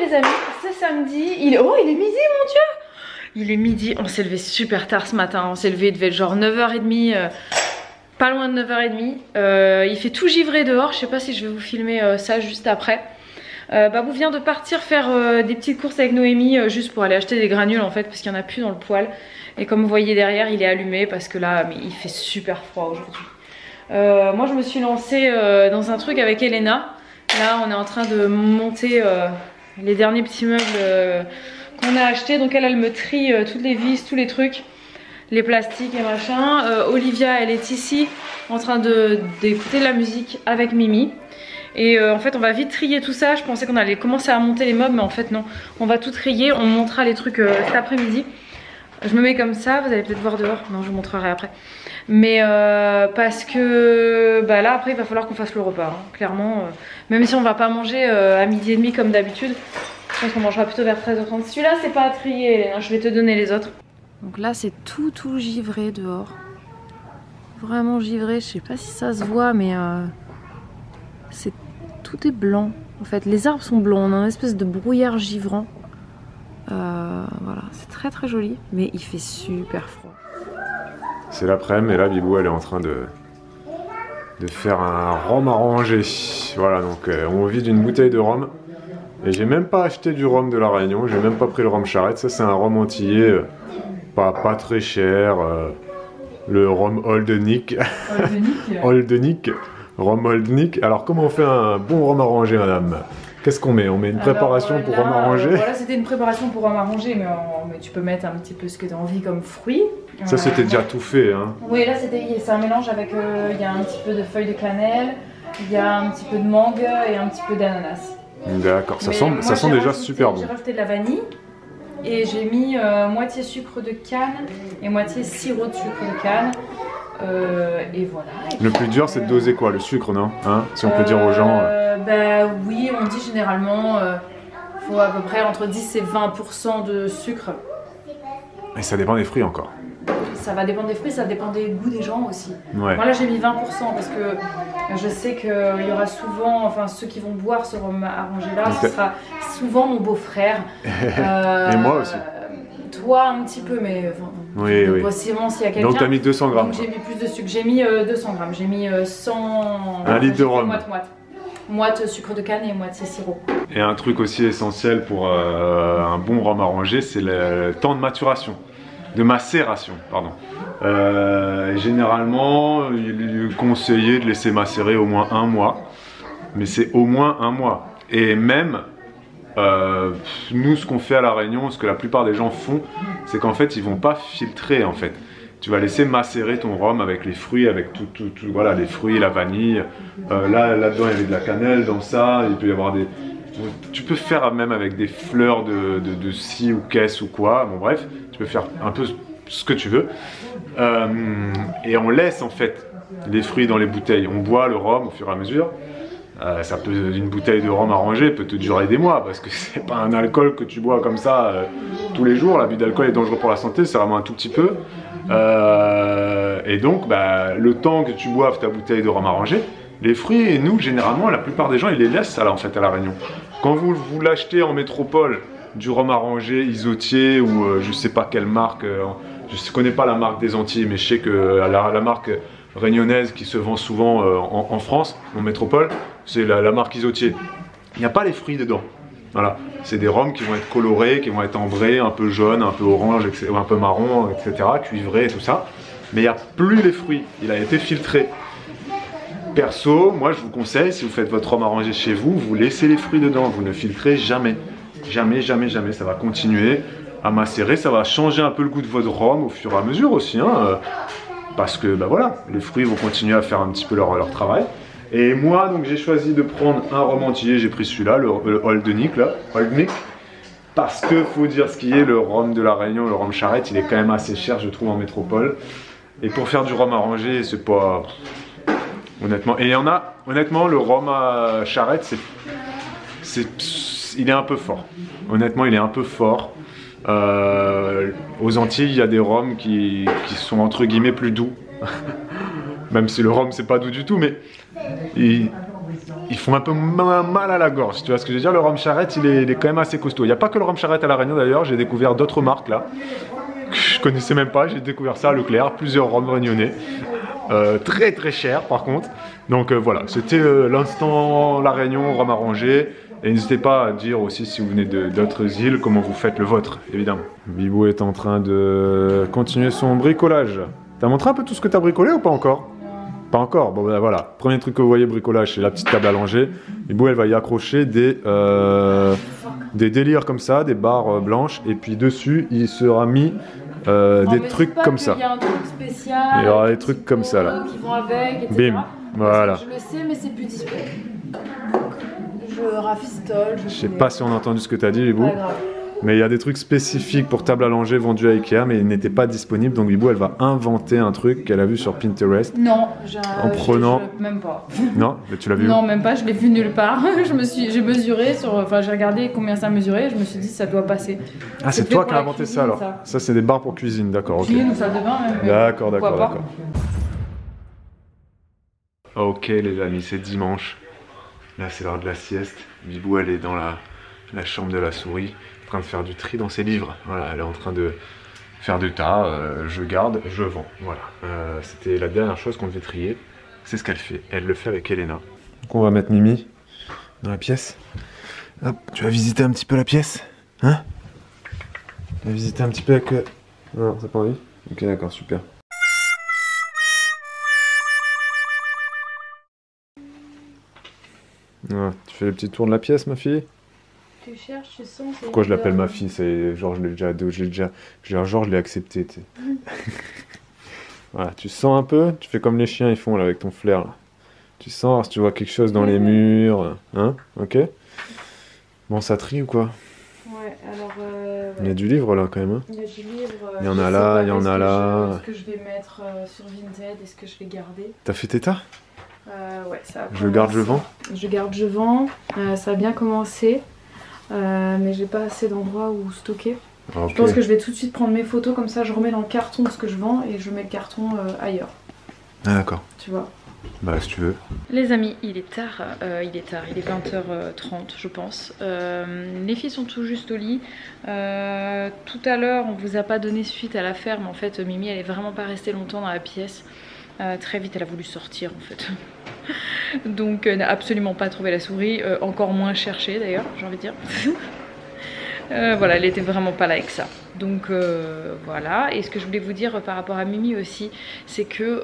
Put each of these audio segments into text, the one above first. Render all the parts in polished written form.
les amis, ce samedi, il est midi, mon dieu. Il est midi, on s'est levé super tard ce matin, on s'est levé, il devait être genre 9h30, pas loin de 9h30. Il fait tout givré dehors, je sais pas si je vais vous filmer ça juste après. Babou vient de partir faire des petites courses avec Noémie, juste pour aller acheter des granules en fait, parce qu'il n'y en a plus dans le poêle. Et comme vous voyez derrière, il est allumé parce que là, mais il fait super froid aujourd'hui. Moi je me suis lancée dans un truc avec Elena. Là on est en train de monter les derniers petits meubles qu'on a achetés. Donc elle me trie toutes les vis, tous les trucs, les plastiques et machin. Olivia elle est ici en train d'écouter de la musique avec Mimi. Et en fait on va vite trier tout ça. Je pensais qu'on allait commencer à monter les meubles mais en fait non. On va tout trier, on montera les trucs cet après-midi. Je me mets comme ça, vous allez peut-être voir dehors, non je vous montrerai après. Mais parce que bah là après il va falloir qu'on fasse le repas, hein. Clairement. Même si on va pas manger à midi et demi comme d'habitude, je pense qu'on mangera plutôt vers 13h30. Celui-là c'est pas à trier, hein. Je vais te donner les autres. Donc là c'est tout givré dehors. Vraiment givré, je sais pas si ça se voit mais tout est blanc en fait. Les arbres sont blancs, on a une espèce de brouillard givrant. Voilà, c'est très joli, mais il fait super froid. C'est l'après-midi et là Bibou elle est en train de faire un rhum arrangé. Voilà, donc on vide une bouteille de rhum. Et j'ai même pas acheté du rhum de la Réunion, j'ai même pas pris le rhum Charrette. Ça c'est un rhum antillais, pas très cher. Le rhum Old Nick. Old Nick. Rhum Old Nick. Alors comment on fait un bon rhum arrangé madame ? Qu'est-ce qu'on met? On met une préparation pour rhum arrangé. Voilà, c'était une préparation pour rhum arrangé, mais tu peux mettre un petit peu ce que tu as envie comme fruit. Ça, c'était déjà tout fait, hein. Oui, là, c'est un mélange avec. Il y a un petit peu de feuilles de cannelle, il y a un petit peu de mangue et un petit peu d'ananas. D'accord, ça sent déjà super bon. J'ai rajouté de la vanille et j'ai mis moitié sucre de canne et moitié sirop de sucre de canne. Et voilà. Et le plus dur c'est de doser quoi? Le sucre, non hein? Si on peut dire aux gens... Bah oui, on dit généralement faut à peu près entre 10 et 20% de sucre. Et ça dépend des fruits encore. Ça va dépendre des fruits, ça dépend des goûts des gens aussi. Ouais. Moi là j'ai mis 20% parce que je sais qu'il y aura souvent, enfin ceux qui vont boire ce rhum arrangé là, ce sera souvent mon beau-frère. Et moi aussi. Toi un petit peu mais enfin, oui, oui. Possiblement s'il y a quelqu'un. Donc t'as mis 200 grammes. J'ai mis plus de sucre, j'ai mis 200 grammes, j'ai mis 100... Un litre de rhum. Moite sucre de canne et moite sirop. Et un truc aussi essentiel pour un bon rhum arrangé, c'est le temps de maturation, de macération, pardon. Généralement, il est conseillé de laisser macérer au moins un mois, mais c'est au moins un mois. Et même... nous ce qu'on fait à la Réunion, ce que la plupart des gens font, c'est qu'en fait ils vont pas filtrer en fait. Tu vas laisser macérer ton rhum avec les fruits, avec tout voilà, les fruits, la vanille. Là-dedans il y avait de la cannelle, dans ça il peut y avoir des... Tu peux faire même avec des fleurs de scie ou caisse ou quoi, bon bref, tu peux faire un peu ce que tu veux. Et on laisse en fait les fruits dans les bouteilles, on boit le rhum au fur et à mesure. Ça peut, une bouteille de rhum arrangé peut te durer des mois parce que c'est pas un alcool que tu bois comme ça tous les jours. L'abus d'alcool est dangereux pour la santé, c'est vraiment un tout petit peu. Et donc bah, le temps que tu boives ta bouteille de rhum arrangé, les fruits, et nous généralement la plupart des gens ils les laissent là en fait à la Réunion. Quand vous l'achetez en métropole, du rhum arrangé Isautier ou je sais pas quelle marque, je connais pas la marque des Antilles mais je sais que la marque réunionnaise qui se vend souvent en France, en métropole, c'est la marque Isautier. Il n'y a pas les fruits dedans. Voilà, c'est des rhums qui vont être colorés, qui vont être ambrés, un peu jaune, un peu orange, un peu marron, etc., cuivrés, tout ça. Mais il n'y a plus les fruits, il a été filtré. Perso, moi je vous conseille, si vous faites votre rhum arrangé chez vous, vous laissez les fruits dedans, vous ne filtrez jamais. Jamais, ça va continuer à macérer, ça va changer un peu le goût de votre rhum au fur et à mesure aussi, hein. Parce que bah voilà, les fruits vont continuer à faire un petit peu leur travail. Et moi donc j'ai choisi de prendre un rhum antillais, j'ai pris celui-là, le Old Nick là, Old Nick, parce que faut dire ce qui est, le rhum de la Réunion, le rhum Charrette, il est quand même assez cher je trouve en métropole. Et pour faire du rhum arrangé, c'est pas honnêtement. Et il y en a honnêtement, le rhum à Charrette, il est un peu fort. Honnêtement, il est un peu fort. Aux Antilles, il y a des rhums qui sont entre guillemets plus doux. Même si le rhum c'est pas doux du tout, mais ils font un peu mal à la gorge, tu vois ce que je veux dire. Le rhum charrette, il est quand même assez costaud. Il n'y a pas que le rhum charrette à La Réunion d'ailleurs, j'ai découvert d'autres marques là, que je connaissais même pas, j'ai découvert ça à Leclerc, plusieurs rhums réunionnais. Très très cher par contre. Donc voilà, c'était l'instant La Réunion, rhum arrangé. Et n'hésitez pas à dire aussi si vous venez d'autres îles, comment vous faites le vôtre, évidemment. Bibou est en train de continuer son bricolage. T'as montré un peu tout ce que t'as bricolé ou pas encore? Pas encore, bon ben voilà. Premier truc que vous voyez bricolage, c'est la petite table allongée. Bibou, elle va y accrocher des délires comme ça, des barres blanches. Et puis dessus, il sera mis... des trucs comme ça. Il y a un truc spécial. Il y aura des trucs comme ça là. Qui vont avec, etc. Bim. Voilà. Je le sais, mais c'est plus dispo. Je rafistole. Je sais pas si on a entendu ce que tu as dit, Bibou. Mais il y a des trucs spécifiques pour table allongée vendus à Ikea, mais ils n'étaient pas disponibles. Donc Bibou, elle va inventer un truc qu'elle a vu sur Pinterest. Non, en prenant. Même pas. Non, mais tu l'as vu? Non, même pas. Je l'ai vu nulle part. J'ai mesuré sur. Enfin, j'ai regardé combien ça mesurait. Et je me suis dit, ça doit passer. Ah, c'est toi qui as inventé ça alors? Ça c'est des barres pour cuisine, d'accord. Okay. Cuisine ou salle de bain même. D'accord, d'accord. Ok les amis, c'est dimanche. Là, c'est l'heure de la sieste. Bibou, elle est dans la chambre de la souris, en train de faire du tri dans ses livres. Voilà, elle est en train de faire du tas, je garde, je vends. Voilà, c'était la dernière chose qu'on devait trier. C'est ce qu'elle fait. Elle le fait avec Elena. Donc on va mettre Mimi dans la pièce. Hop, tu vas visiter un petit peu la pièce, hein? Tu vas visiter un petit peu avec... Non, t'as pas envie? Ok, d'accord, super. Ah, tu fais le petit tour de la pièce, ma fille? Tu cherches, tu sens... Pourquoi je l'appelle ma fille? C'est genre, je l'ai déjà... Genre, je l'ai accepté, tu sais. Voilà, tu sens un peu? Tu fais comme les chiens, ils font, là, avec ton flair, là. Tu sens, si tu vois quelque chose dans les murs, hein? Ok? Bon, ça trie ou quoi? Ouais, alors... ouais. Il y a du livre, là, quand même, hein? Il y a du livre... il y en a là, il y en a là... Est-ce que je vais mettre sur Vinted? Est-ce que je vais garder? T'as fait tes tas? Ouais, ça a je garde, je vends. Je garde, je vends. Ça a bien commencé, mais j'ai pas assez d'endroits où stocker. Okay. Je pense que je vais tout de suite prendre mes photos, comme ça je remets dans le carton ce que je vends et je mets le carton ailleurs. Ah d'accord. Tu vois. Bah si tu veux. Les amis, il est tard, il est 20h30 je pense. Les filles sont tout juste au lit. Tout à l'heure on vous a pas donné suite à l'affaire, mais en fait Mimi elle est vraiment pas restée longtemps dans la pièce. Très vite elle a voulu sortir en fait. Donc n'a absolument pas trouvé la souris, encore moins cherchée d'ailleurs, j'ai envie de dire. Voilà, elle était vraiment pas là avec ça. Donc voilà, et ce que je voulais vous dire par rapport à Mimi aussi, c'est que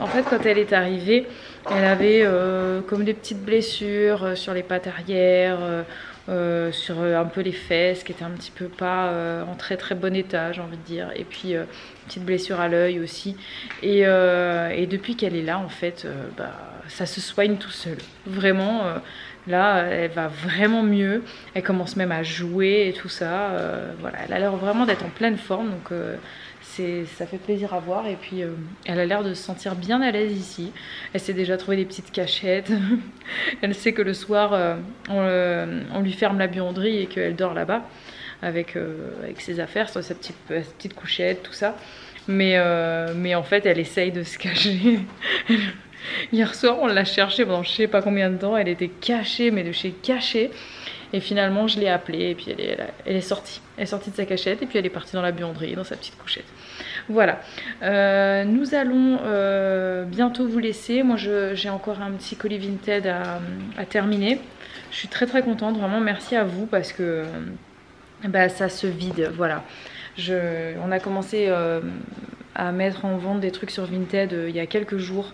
en fait quand elle est arrivée, elle avait comme des petites blessures sur les pattes arrière, sur un peu les fesses qui étaient un petit peu pas en très très bon état, j'ai envie de dire, et puis petite blessure à l'œil aussi, et depuis qu'elle est là en fait ça se soigne tout seul vraiment, là elle va vraiment mieux, elle commence même à jouer et tout ça, voilà, elle a l'air vraiment d'être en pleine forme, donc ça fait plaisir à voir, et puis elle a l'air de se sentir bien à l'aise ici. Elle s'est déjà trouvé des petites cachettes. Elle sait que le soir on lui ferme la buanderie et qu'elle dort là-bas avec ses affaires, soit sa petite couchette, tout ça, mais en fait elle essaye de se cacher. Hier soir on l'a cherchée pendant je sais pas combien de temps, elle était cachée mais de chez cachée. Et finalement, je l'ai appelée et puis elle est sortie. Elle est sortie de sa cachette et puis elle est partie dans la buanderie, dans sa petite couchette. Voilà. Nous allons bientôt vous laisser. Moi, j'ai encore un petit colis Vinted à terminer. Je suis très très contente. Vraiment, merci à vous parce que ça se vide. Voilà. On a commencé à mettre en vente des trucs sur Vinted il y a quelques jours.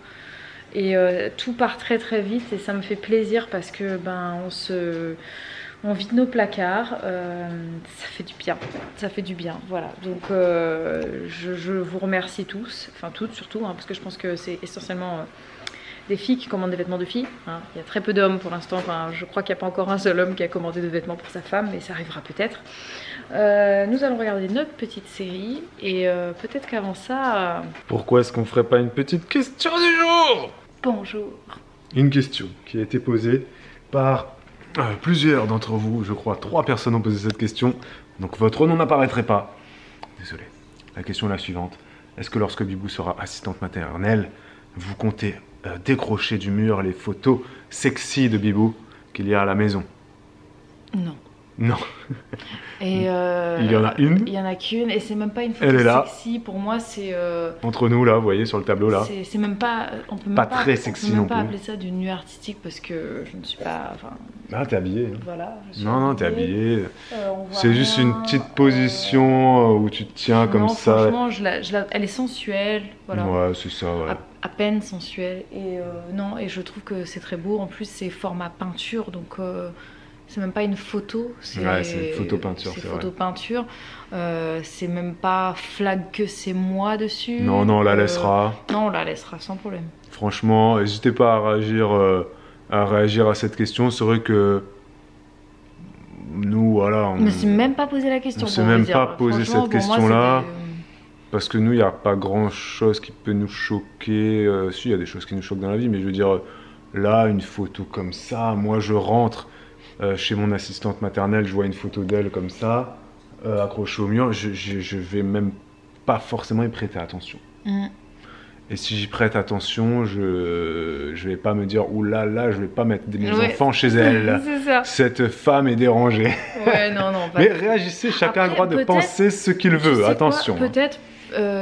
Et tout part très très vite et ça me fait plaisir parce que on vide nos placards, ça fait du bien, ça fait du bien, voilà. Donc je vous remercie tous, enfin toutes surtout, hein, parce que je pense que c'est essentiellement des filles qui commandent des vêtements de filles, hein. Il y a très peu d'hommes pour l'instant, enfin, je crois qu'il n'y a pas encore un seul homme qui a commandé de vêtements pour sa femme, mais ça arrivera peut-être. Nous allons regarder notre petite série et peut-être qu'avant ça... Pourquoi est-ce qu'on ferait pas une petite question du jour? Bonjour. Une question qui a été posée par... plusieurs d'entre vous, je crois, 3 personnes ont posé cette question, donc votre nom n'apparaîtrait pas. Désolé. La question est la suivante. Est-ce que lorsque Bibou sera assistante maternelle, vous comptez décrocher du mur les photos sexy de Bibou qu'il y a à la maison? Non. Non. Et il y en a une. Il y en a qu'une et c'est même pas une photo sexy pour moi, c'est entre nous là, vous voyez sur le tableau là. C'est même pas, on peut même pas très sexy non plus. On peut même pas appeler ça d'une nue artistique parce que je ne suis pas. Enfin, ah t'es habillée. Hein. Voilà. Je suis non t'es habillée. C'est juste une petite position où tu te tiens comme ça. Franchement, elle est sensuelle. Voilà. Ouais, c'est ça. Ouais. À peine sensuelle et non et je trouve que c'est très beau. En plus c'est format peinture donc. C'est même pas une photo, c'est ouais, photo-peinture. C'est photo-peinture, c'est même pas flag que c'est moi dessus. Non, non, on la laissera. Non, on la laissera sans problème. Franchement, n'hésitez pas à réagir à cette question. C'est vrai que nous, voilà. On ne s'est même pas posé la question. On ne s'est même pas posé cette question-là. Parce que nous, il n'y a pas grand-chose qui peut nous choquer. Si, il y a des choses qui nous choquent dans la vie, mais je veux dire, là, une photo comme ça, moi je rentre. Chez mon assistante maternelle, je vois une photo d'elle comme ça, accrochée au mur, je vais même pas forcément y prêter attention. Mmh. Et si j'y prête attention, je vais pas me dire « Ouh là là, je vais pas mettre mes enfants chez elle, cette femme est dérangée. Ouais, » non, mais réagissez, chacun a le droit de penser ce qu'il veut, attention. Peut-être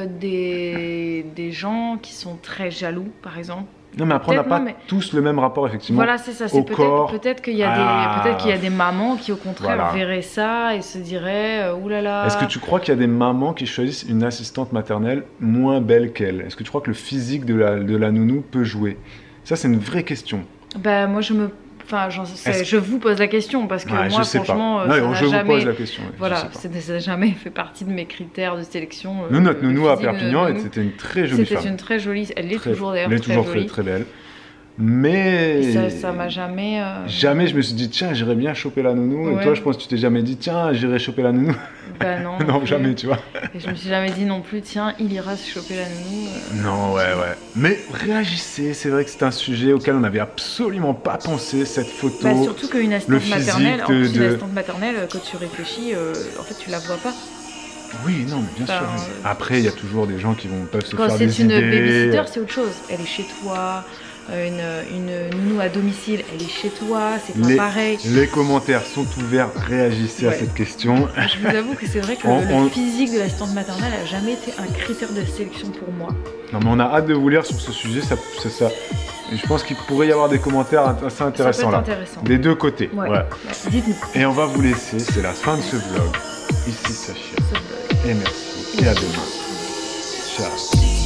des gens qui sont très jaloux, par exemple. Non mais après on n'a pas tous le même rapport effectivement. Voilà c'est ça, c'est peut-être qu'il y a des mamans qui au contraire verraient ça et se diraient oulala. Est-ce que tu crois qu'il y a des mamans qui choisissent une assistante maternelle moins belle qu'elle? Est-ce que tu crois que le physique de la nounou peut jouer? Ça c'est une vraie question. Ben moi je vous pose la question parce que moi franchement ça n'a jamais fait partie de mes critères de sélection. Nous notre nounou à Perpignan c'était une très jolie femme. C'était une très jolie, elle est toujours d'ailleurs très jolie. Elle est toujours très belle. Mais et ça m'a jamais... Jamais je me suis dit tiens j'irais bien choper la nounou et toi je pense que tu t'es jamais dit tiens j'irais choper la nounou. Bah non. Non jamais tu vois. Et je me suis jamais dit non plus tiens il ira se choper la nounou. Non ouais. Mais réagissez, c'est vrai que c'est un sujet auquel on n'avait absolument pas pensé cette photo. Bah, surtout qu'une assistante maternelle quand tu réfléchis en fait tu la vois pas. Oui, non, mais bien sûr. Après, il y a toujours des gens qui peuvent se faire des idées. Quand c'est une babysitter, c'est autre chose. Elle est chez toi. Une nounou à domicile, elle est chez toi. C'est pas pareil. Les commentaires sont ouverts. Réagissez à cette question. Je vous avoue que c'est vrai que le physique de l'assistante maternelle n'a jamais été un critère de sélection pour moi. Non, mais on a hâte de vous lire sur ce sujet. Je pense qu'il pourrait y avoir des commentaires assez intéressants. Ça peut être intéressant. Des deux côtés. Ouais. Ouais. Dites-nous. Et on va vous laisser. C'est la fin de ce vlog. Ici, Sachia. Et merci. Et à demain. Ciao.